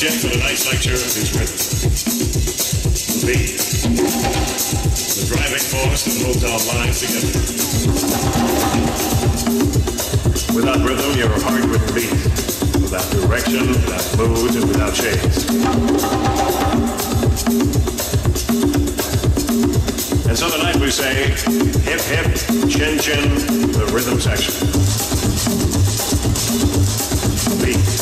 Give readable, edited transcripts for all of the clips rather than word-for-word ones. subject for tonight's lecture is rhythm. The beat, the driving force that holds our lives together. Without rhythm, your heart would beat. Without direction, without mood, and without shades. And so tonight we say, hip, hip, chin, chin, the rhythm section. Beat.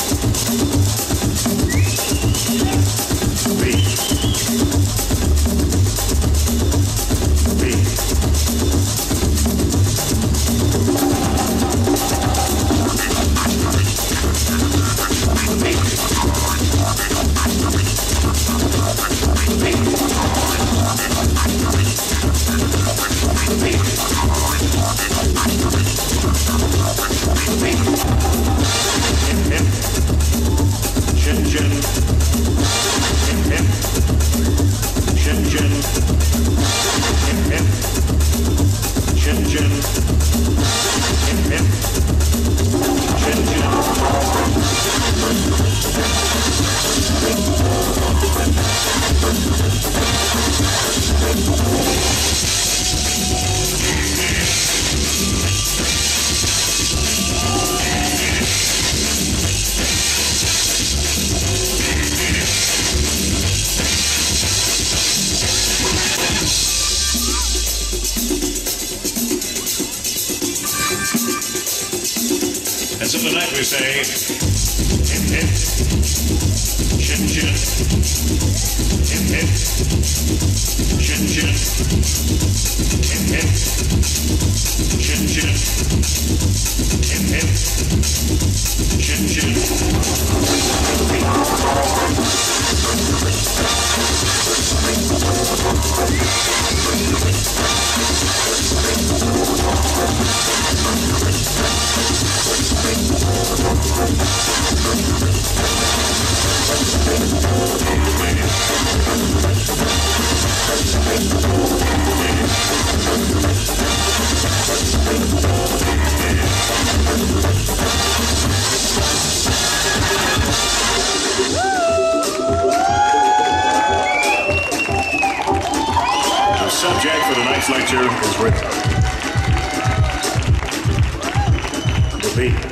Lecture is written. The beat.